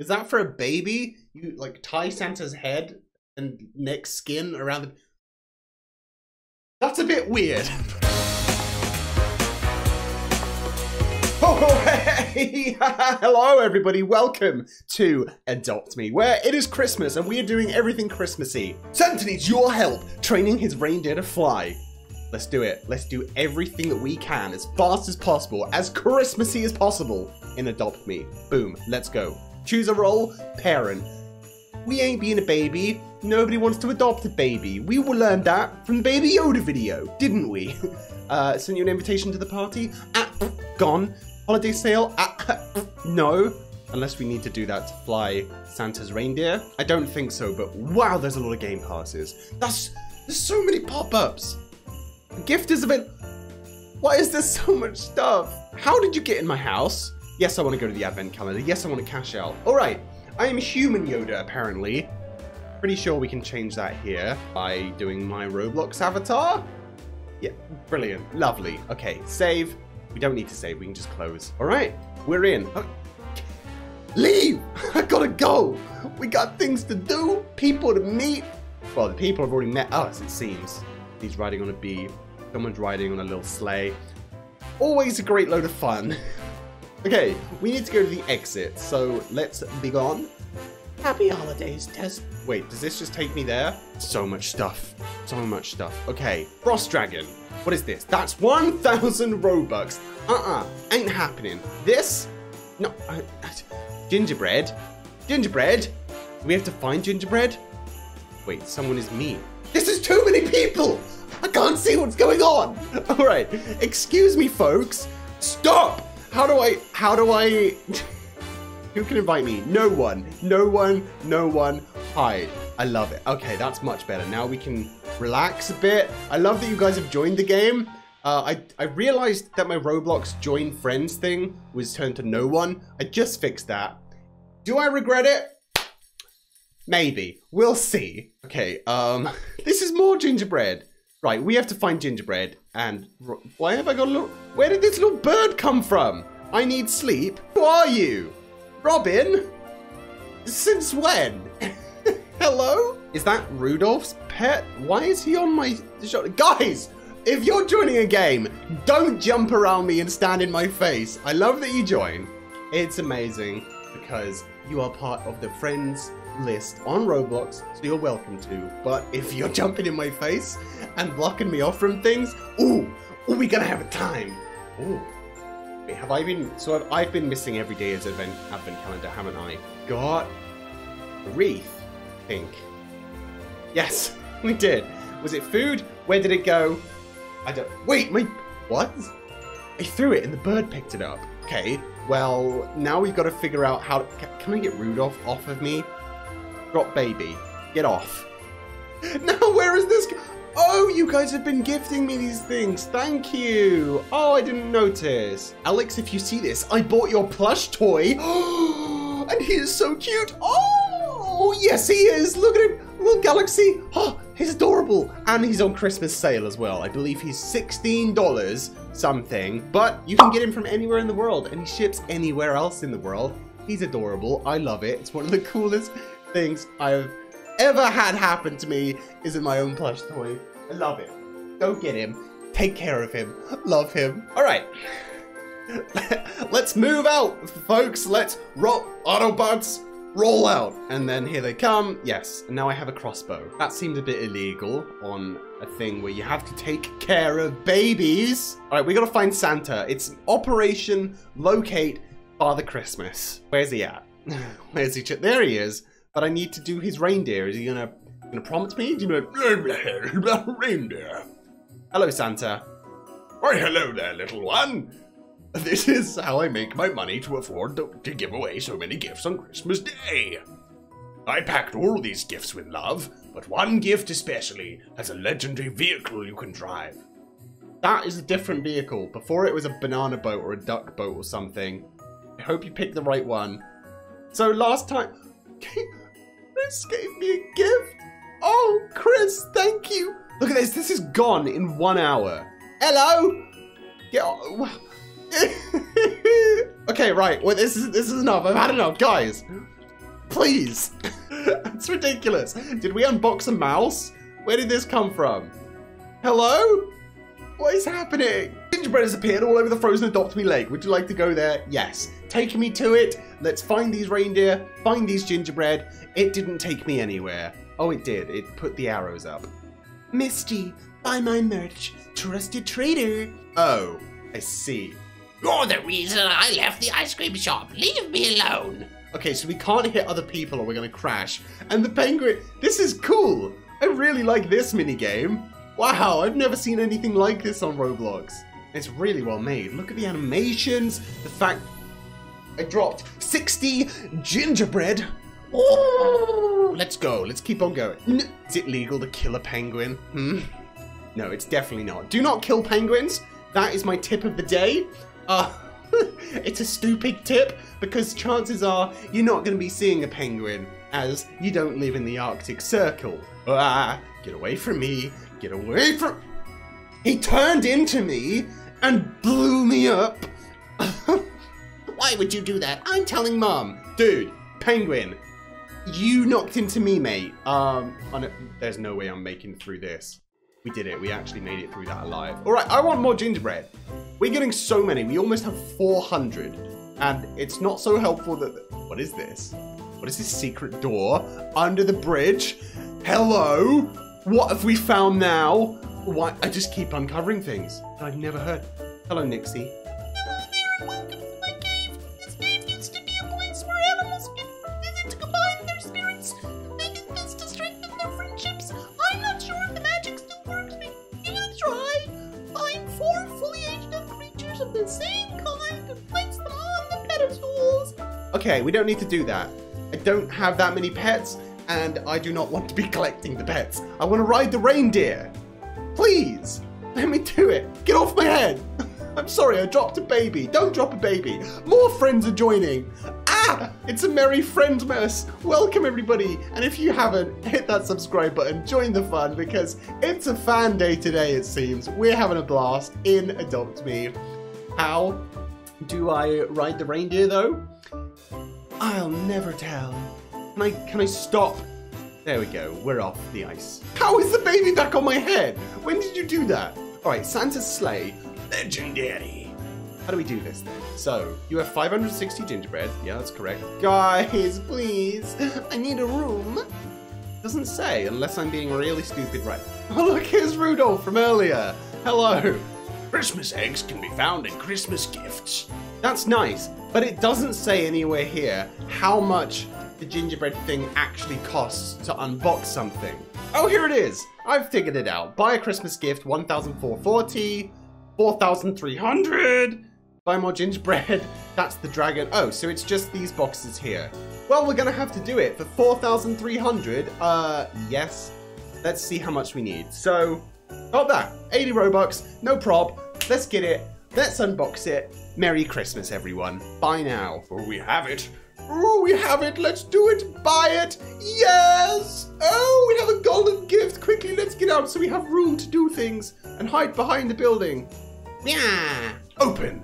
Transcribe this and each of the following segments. Is that for a baby? You like tie Santa's head and neck skin around the... That's a bit weird. Oh, hey! Hello, everybody. Welcome to Adopt Me, where it is Christmas and we are doing everything Christmassy. Santa needs your help training his reindeer to fly. Let's do it. Let's do everything that we can as fast as possible, as Christmassy as possible in Adopt Me. Boom. Let's go. Choose a role. Parent. We ain't being a baby. Nobody wants to adopt a baby. We will learn that from the Baby Yoda video, didn't we? Send you an invitation to the party. Gone. Holiday sale. No. Unless we need to do that to fly Santa's reindeer. I don't think so, but wow, there's a lot of game passes. There's so many pop-ups. Gift is a bit... Why is there so much stuff? How did you get in my house? Yes, I want to go to the advent calendar. Yes, I want to cash out. All right. I am human Yoda, apparently. Pretty sure we can change that here by doing my Roblox avatar. Yeah, brilliant. Lovely. Okay, save. We don't need to save. We can just close. All right. We're in. Okay. Leave. I gotta go. We got things to do. People to meet. Well, the people have already met us, it seems. He's riding on a bee. Someone's riding on a little sleigh. Always a great load of fun. Okay, we need to go to the exit, so let's be gone. Happy holidays, Tess. Wait, does this just take me there? So much stuff. So much stuff. Okay, Frost Dragon. What is this? That's 1,000 Robux. Ain't happening. This? No. Gingerbread? Gingerbread? Do we have to find gingerbread? Wait, someone is me. This is too many people! I can't see what's going on! Alright, excuse me, folks. Stop! How do I... Who can invite me? No one. No one. No one. Hide. I love it. Okay, that's much better. Now we can relax a bit. I love that you guys have joined the game. I realized that my Roblox join friends thing was turned to no one. I just fixed that. Do I regret it? Maybe. We'll see. Okay, this is more gingerbread. Right, we have to find gingerbread. And why have I got a little... Where did this little bird come from? I need sleep. Who are you? Robin? Since when? Hello? Is that Rudolph's pet? Why is he on my shoulder? Guys, if you're joining a game, don't jump around me and stand in my face. I love that you join. It's amazing because you are part of the friends list on Roblox, so you're welcome to. But if you're jumping in my face and blocking me off from things, ooh, we gotta have a time. Ooh, wait, have I been? So I've been missing every day as advent calendar, haven't I? Got a wreath, I think. Yes, we did. Was it food? Where did it go? I don't. Wait, my what? I threw it and the bird picked it up. Okay, well now we've got to figure out how. Can I get Rudolph off of me? Drop baby. Get off. Now where is this? Oh, you guys have been gifting me these things. Thank you. Oh, I didn't notice. Alex, if you see this, I bought your plush toy. Oh, and he is so cute. Oh, yes, he is. Look at him. Little Galaxy. Oh, he's adorable. And he's on Christmas sale as well. I believe he's $16 something, but you can get him from anywhere in the world and he ships anywhere else in the world. He's adorable. I love it. It's one of the coolest things I've ever had happen to me is in my own plush toy. I love it. Go get him. Take care of him. Love him. All right. Let's move out, folks. Let's roll. Autobots, roll out. And then here they come. Yes. And now I have a crossbow. That seemed a bit illegal on a thing where you have to take care of babies. All right. We got to find Santa. It's Operation Locate Father Christmas. Where's he at? Where's he? There he is. But I need to do his reindeer. Is he gonna prompt me? Do you know reindeer? Hello, Santa. Why, hello there, little one. This is how I make my money to afford to give away so many gifts on Christmas Day. I packed all these gifts with love, but one gift especially has a legendary vehicle you can drive. That is a different vehicle. Before it was a banana boat or a duck boat or something. I hope you picked the right one. So last time... Chris gave me a gift. Oh, Chris, thank you. Look at this. This is gone in 1 hour. Hello. Yeah. Okay, right. Well, this is enough. I've had enough, guys. Please. That's ridiculous. Did we unbox a mouse? Where did this come from? Hello? What is happening? Gingerbread has appeared all over the frozen Adopt Me lake. Would you like to go there? Yes. Take me to it. Let's find these reindeer, find these gingerbread. It didn't take me anywhere. Oh, it did. It put the arrows up. Misty, buy my merch. Trusted trader. Oh, I see. You're the reason I left the ice cream shop. Leave me alone. Okay, so we can't hit other people or we're gonna crash. And the penguin, this is cool. I really like this minigame. Wow, I've never seen anything like this on Roblox. It's really well made. Look at the animations. The fact I dropped 60 gingerbread. Ooh, let's go. Let's keep on going. Is it legal to kill a penguin? Hmm? No, it's definitely not. Do not kill penguins. That is my tip of the day. It's a stupid tip because chances are you're not going to be seeing a penguin as you don't live in the Arctic Circle. Get away from me. Get away from... He turned into me and blew me up. Why would you do that? I'm telling Mum. Dude, penguin, you knocked into me, mate. There's no way I'm making it through this. We did it. We actually made it through that alive. All right, I want more gingerbread. We're getting so many. We almost have 400. And it's not so helpful that... What is this? What is this secret door under the bridge? Hello? What have we found now? Why? I just keep uncovering things that I've never heard. Hello, Nixie. Hello there, welcome to my cave. This cave used to be a place where animals could to combine their spirits. They did this to strengthen their friendships. I'm not sure if the magic still works, but you can try. Find 4 fully aged up creatures of the same kind and place them on the pedestals. Okay, we don't need to do that. I don't have that many pets. And I do not want to be collecting the pets. I want to ride the reindeer. Please, let me do it. Get off my head. I'm sorry, I dropped a baby. Don't drop a baby. More friends are joining. Ah, it's a merry friendmas. Welcome everybody. And if you haven't, hit that subscribe button, join the fun because it's a fan day today, it seems. We're having a blast in Adopt Me. How do I ride the reindeer though? I'll never tell. Can I stop? There we go, we're off the ice. How is the baby back on my head? When did you do that? All right, Santa's sleigh, legendary. How do we do this then? So, you have 560 gingerbread. Yeah, that's correct. Guys, please, I need a room. Doesn't say, unless I'm being really stupid, right? Oh look, here's Rudolph from earlier. Hello. Christmas eggs can be found in Christmas gifts. That's nice, but it doesn't say anywhere here how much the gingerbread thing actually costs to unbox something. Oh, here it is. I've figured it out. Buy a Christmas gift, 1,440, 4,300. Buy more gingerbread. That's the dragon. Oh, so it's just these boxes here. Well, we're gonna have to do it for 4,300. Yes. Let's see how much we need. So, got that. 80 Robux, no prob. Let's get it. Let's unbox it. Merry Christmas, everyone. Bye now. Oh, we have it. Oh, we have it. Let's do it. Buy it. Yes. Oh, we have a golden gift. Quickly, let's get out so we have room to do things and hide behind the building. Yeah. Open.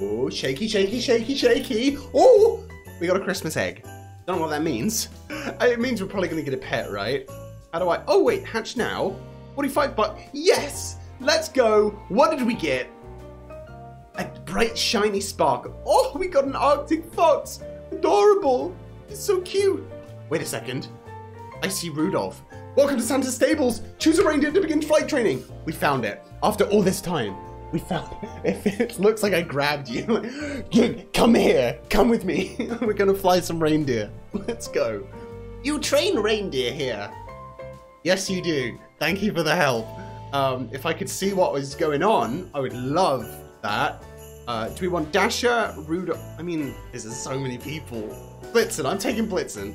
Oh, shaky, shaky, shaky, shaky. Oh, we got a Christmas egg. Don't know what that means. It means we're probably going to get a pet, right? How do I... Oh, wait. Hatch now. 45 bucks. Yes. Let's go. What did we get? A bright, shiny sparkle. Oh, we got an Arctic fox. Adorable. It's so cute. Wait a second. I see Rudolph. Welcome to Santa's stables. Choose a reindeer to begin flight training. We found it. After all this time, we found it. If it looks like I grabbed you, come here. Come with me. We're going to fly some reindeer. Let's go. You train reindeer here. Yes, you do. Thank you for the help. If I could see what was going on, I would love that. Do we want Dasher, Rudolph? I mean, there's so many people. Blitzen, I'm taking Blitzen.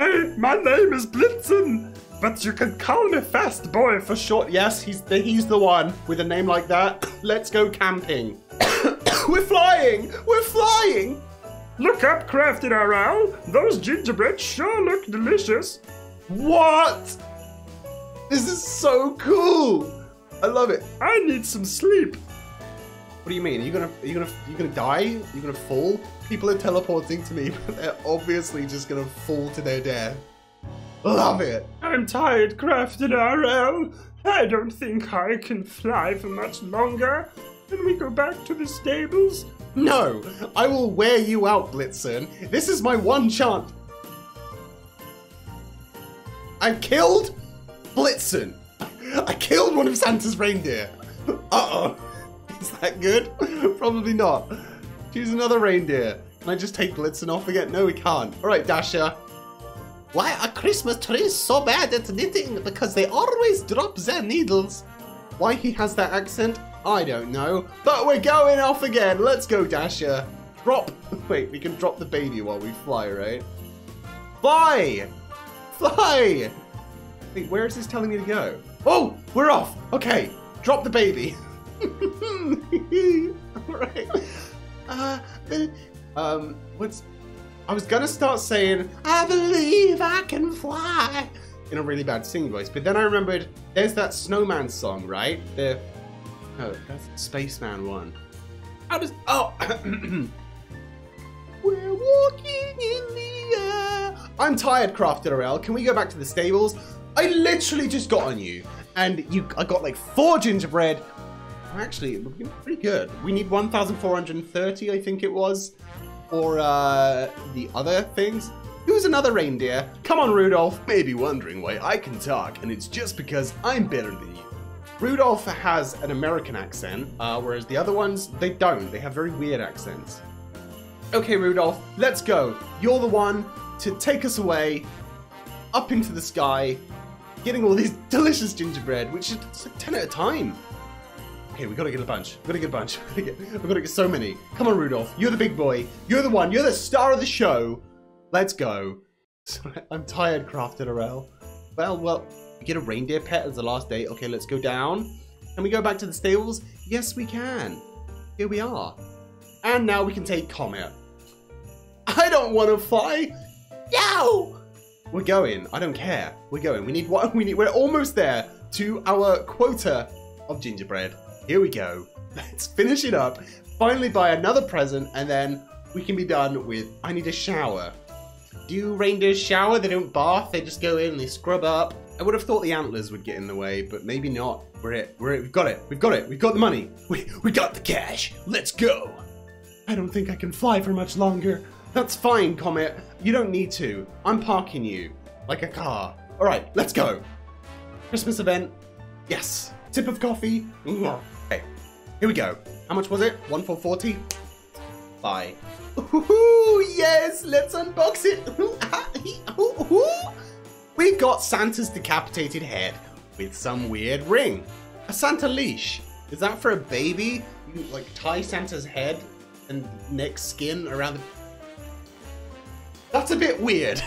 Hey, my name is Blitzen, but you can call me Fast Boy for short. Yes, he's the one with a name like that. Let's go camping. We're flying, we're flying. Look up Crafted RL. Those gingerbread sure look delicious. What? This is so cool. I love it. I need some sleep. What do you mean? Are you gonna die? Are you gonna fall? People are teleporting to me, but they're obviously just gonna fall to their death. Love it! I'm tired, Crafted RL. I don't think I can fly for much longer. Can we go back to the stables? No! I will wear you out, Blitzen. This is my one chance. I killed Blitzen. I killed one of Santa's reindeer. Uh-oh. Is that good? Probably not. Choose another reindeer. Can I just take Blitzen off again? No, we can't. All right, Dasher. Why are Christmas trees so bad at knitting? Because they always drop their needles. Why he has that accent? I don't know. But we're going off again. Let's go, Dasher. Drop. Wait, we can drop the baby while we fly, right? Fly! Fly! Wait, where is this telling me to go? Oh, we're off. Okay, drop the baby. Alright. I was gonna start saying, I believe I can fly, in a really bad singing voice, but then I remembered there's that snowman song, right? Oh, that's Spaceman one. We're walking in the air. I'm tired, Crafted RL. Can we go back to the stables? I literally just got on you, and I got like 4 gingerbread. Actually, looking pretty good. We need 1,430, I think it was, for the other things. Who's another reindeer? Come on, Rudolph. Maybe wondering why I can talk, and it's just because I'm better than you. Rudolph has an American accent, whereas the other ones, they don't. They have very weird accents. Okay, Rudolph, let's go. You're the one to take us away, up into the sky, getting all these delicious gingerbread, which is like 10 at a time. Okay, we gotta get a bunch. We gotta get a bunch. We gotta get so many. Come on, Rudolph. You're the big boy. You're the one. You're the star of the show. Let's go. I'm tired, Crafted RL. Well, get a reindeer pet as the last day. Okay, let's go down. Can we go back to the stables? Yes, we can. Here we are. And now we can take Comet. I don't want to fly. Yow! We're going. I don't care. We're going. We need. We're almost there to our quota of gingerbread. Here we go. Let's finish it up. Finally buy another present and then we can be done with... I need a shower. Do reindeers shower? They don't bath. They just go in and they scrub up. I would have thought the antlers would get in the way, but maybe not. We're it. We've got it. We've got it. We've got the money. We got the cash. Let's go. I don't think I can fly for much longer. That's fine, Comet. You don't need to. I'm parking you like a car. All right, let's go. Christmas event. Yes. Tip of coffee. Ooh. Okay, here we go. How much was it? 1,440. Bye. Ooh, yes, let's unbox it. We got Santa's decapitated head with some weird ring. A Santa leash. Is that for a baby? You like tie Santa's head and neck skin around the... That's a bit weird.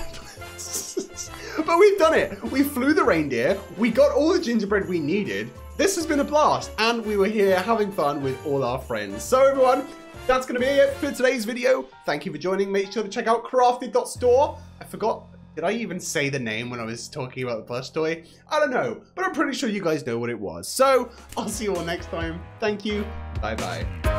But we've done it. We flew the reindeer. We got all the gingerbread we needed. This has been a blast, and we were here having fun with all our friends. So everyone, that's going to be it for today's video. Thank you for joining. Make sure to check out crafted.store. I forgot, did I even say the name when I was talking about the plush toy? I don't know, but I'm pretty sure you guys know what it was. So I'll see you all next time. Thank you. Bye-bye.